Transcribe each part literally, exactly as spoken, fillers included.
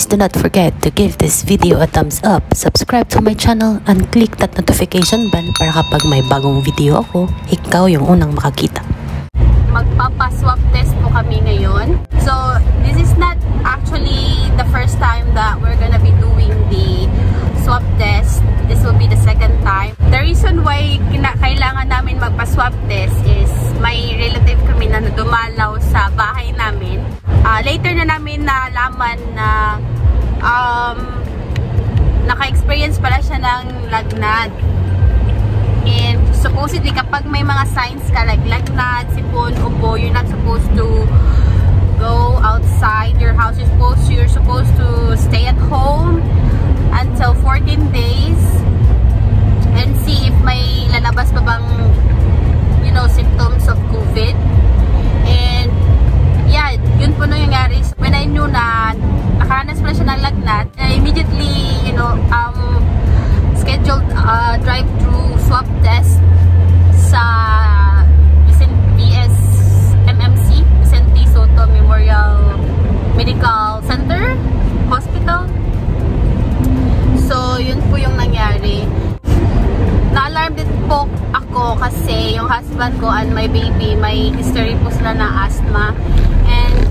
Please do not forget to give this video a thumbs up, subscribe to my channel, and click that notification bell para kapag may bagong video ako, ikaw yung unang makakita. Magpapa-swab test po kami ngayon. So, this is not actually the first time that we're gonna be doing the swab test. This will be the second time. The reason why kailangan namin magpa-swab test is may relative kami na dumalaw sa bahay namin. Uh, later na namin nalaman na um, naka-experience pala siya ng lagnat. And supposedly kapag may mga signs ka like lagnat, sipon, ubo, you're not supposed to go outside your house. You're supposed, you're supposed to stay at home until fourteen days and see if may lalabas pa bang, you know, symptoms of COVID. And yeah, yun po nung nangyari. So, when I knew na nakahanas pala siya ng lagnat, I immediately, you know, um, scheduled uh, drive-through swab test sa V S M M C, Vicente Soto Memorial Medical Center Hospital. So, yun po yung nangyari. Na-alarm din po ako kasi yung husband ko and my baby, may history po sila na asthma. And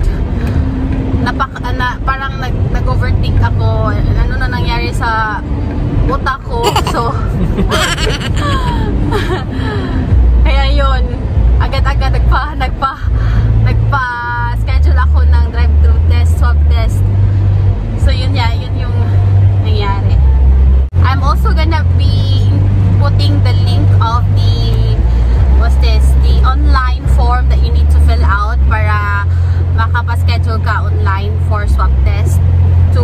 napak na, parang nag-overthink ako. Ano na nangyari sa utak ko. So, kaya yun. Agad-agad nagpa, nagpa, nagpa-schedule ako ng drive-thru test, swab test. So, yun ya, yun yung nangyari. I'm also gonna be putting the link of the, what's this, the online form that you need to fill out para makapaschedule ka online for swab test to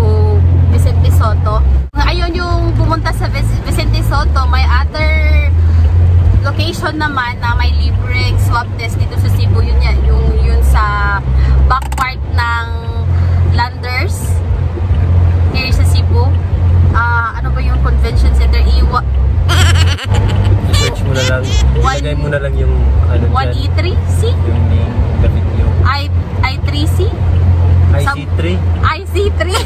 Vicente Soto. Ayun yung pumunta sa Vicente Soto, may other location naman na may libreng swab test dito sa Cebu. Yun yan, yung, yun sa back part ng Landers here sa Cebu. Uh, ano ba yung convention center? Iwa... I-search mo na lang. Ilagay mo na lang yung... Ano, I C three C? Yung name. Yung... I C three C? I C three? I C three!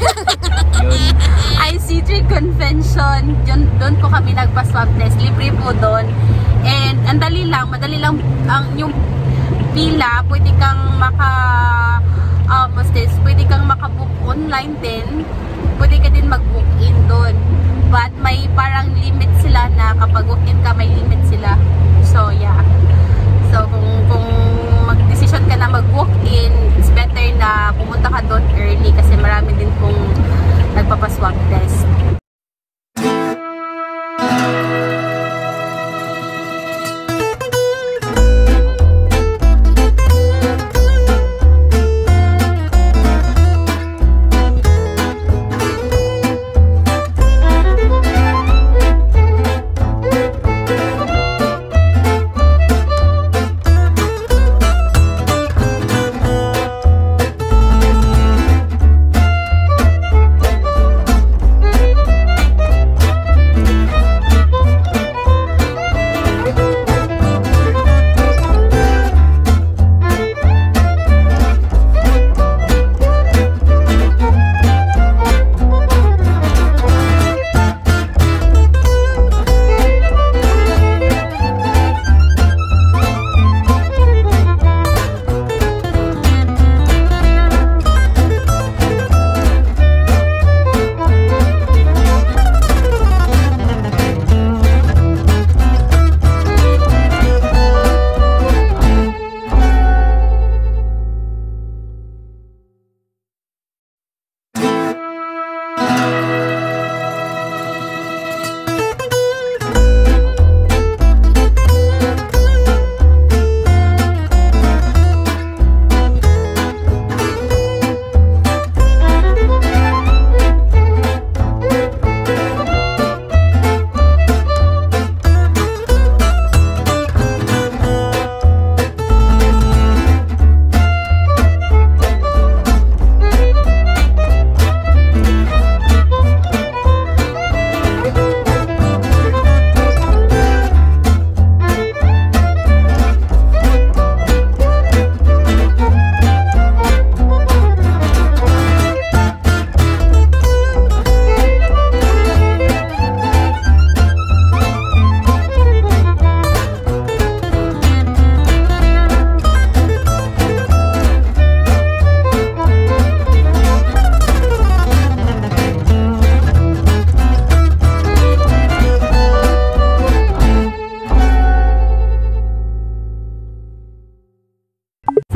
I C three convention. Doon ko kami nagpa-swab test. Libre po doon. And ang dali lang. Madali lang ang yung pila. Pwede kang maka... Uh, this, pwede kang makabook online din. Pwede ka din mag-book in doon. But may parang limit sila na kapag book in ka, may limit sila. So, yeah. So, kung, kung mag-decision ka na mag-book in, it's better na pumunta ka doon early kasi marami din pong nagpapaswab test.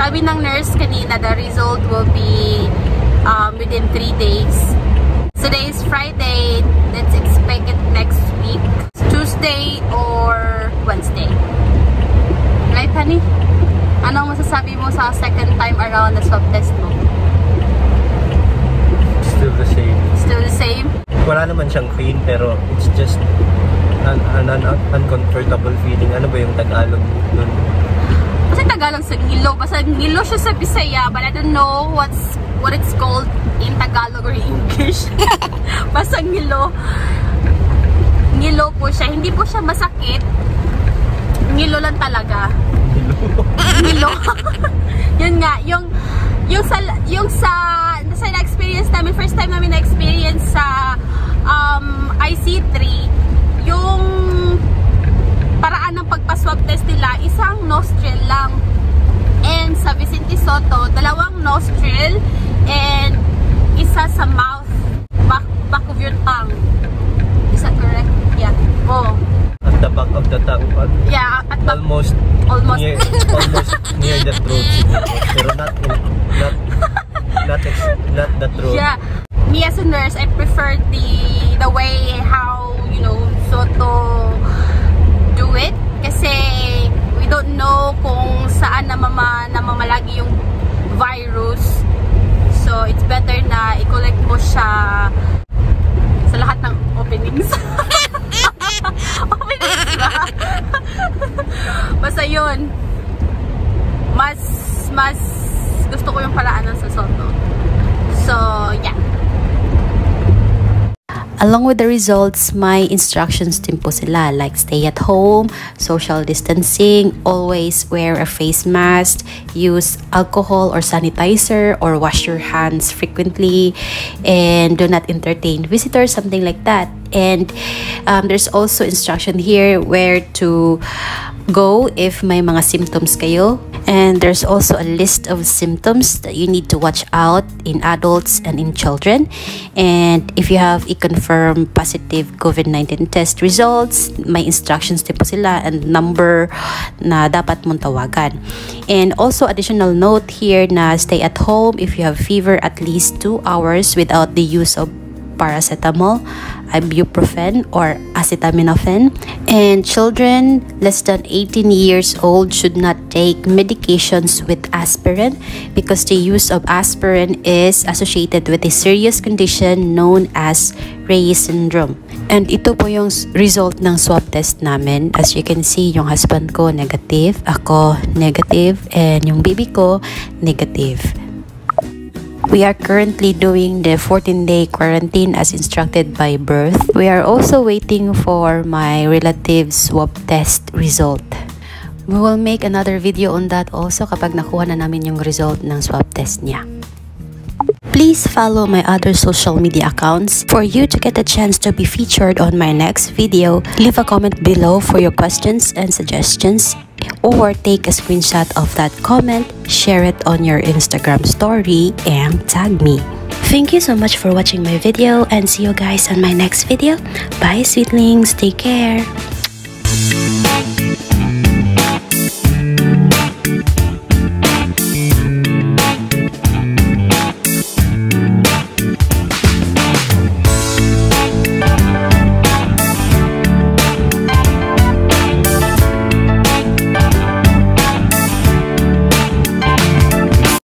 Sabi ng nurse kanina, the result will be um, within three days. Today is Friday. Let's expect it next week. Tuesday or Wednesday. Right, honey? Ano masasabi mo sa second time around na swab test mo? Still the same. Still the same? Wala naman siyang pain, pero it's just an, an, an uncomfortable feeling. Ano ba yung Tagalog nun? Kasi Tagalog sa Ngilo. Basta Ngilo siya sa Bisaya, but I don't know what's what it's called in Tagalog or English. Basta Ngilo. Ngilo po siya. Hindi po siya masakit. Ngilo lang talaga. Ngilo. Yun nga, yung yung sa yung sa sa na-experience namin, first time namin na-experience sa um, I C three, yung paraan ng pagpa-swab test nila, isang nostril lang. And sa Vicente Soto, dalawang nostril and isa sa mouth, back, back of your tongue. Is that correct? Yeah. Oh. At the back of the tongue. Yeah, at back. Almost almost near, almost near the throat. Pero not not Not, not the truth. Yeah, me as a nurse, I prefer the the way how, you know, Soto do it. Kasi we don't know kung saan namama, namamalagi yung virus. So it's better na i-collect mo siya sa lahat ng openings. Openings ba? Basta yun. Mas, mas gusto ko yung paraan ng sa Soto. So, yeah. Along with the results, my instructions din po sila, like stay at home, social distancing, always wear a face mask, use alcohol or sanitizer, or wash your hands frequently, and do not entertain visitors, something like that. And um, there's also instruction here where to go if may mga symptoms kayo. And there's also a list of symptoms that you need to watch out in adults and in children. And if you have a confirmed positive COVID nineteen test results, may instructions din po sila and number na dapat mong tawagan. And also additional note here na stay at home if you have fever at least two hours without the use of paracetamol, ibuprofen, or acetaminophen. And children less than eighteen years old should not take medications with aspirin because the use of aspirin is associated with a serious condition known as Reye's syndrome. And ito po yung result ng swab test namin. As you can see, yung husband ko negative, ako negative, and yung baby ko negative. We are currently doing the fourteen day quarantine as instructed by birth. We are also waiting for my relative's swab test result. We will make another video on that also kapag nakuha na namin yung result ng swab test niya. Please follow my other social media accounts for you to get a chance to be featured on my next video. Leave a comment below for your questions and suggestions, or take a screenshot of that comment, share it on your Instagram story, and tag me. Thank you so much for watching my video, and see you guys on my next video. Bye, sweetlings. Take care.